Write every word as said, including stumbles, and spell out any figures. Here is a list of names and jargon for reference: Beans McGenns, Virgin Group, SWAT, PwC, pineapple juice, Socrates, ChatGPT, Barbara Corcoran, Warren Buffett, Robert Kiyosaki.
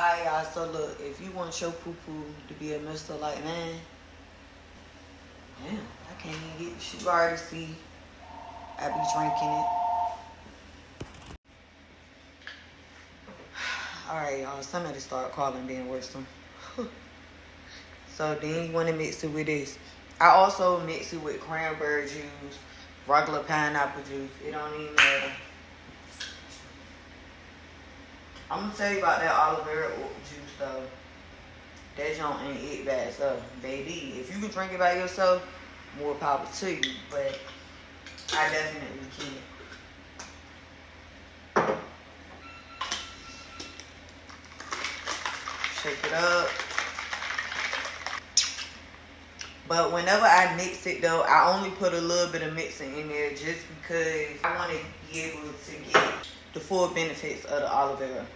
Alright, y'all, so look, if you want your poo-poo to be a mister, like, man, damn, I can't even get shit. You already see, I be drinking it. Alright, y'all, somebody start calling being worse than. So then you want to mix it with this. I also mix it with cranberry juice, regular pineapple juice. It don't even matter. I'm gonna tell you about that aloe vera juice though. That junk ain't it by itself, baby. If you can drink it by yourself, more power to you. But I definitely can. Shake it up. But whenever I mix it though, I only put a little bit of mixing in there just because I want to be able to get the full benefits of the aloe vera.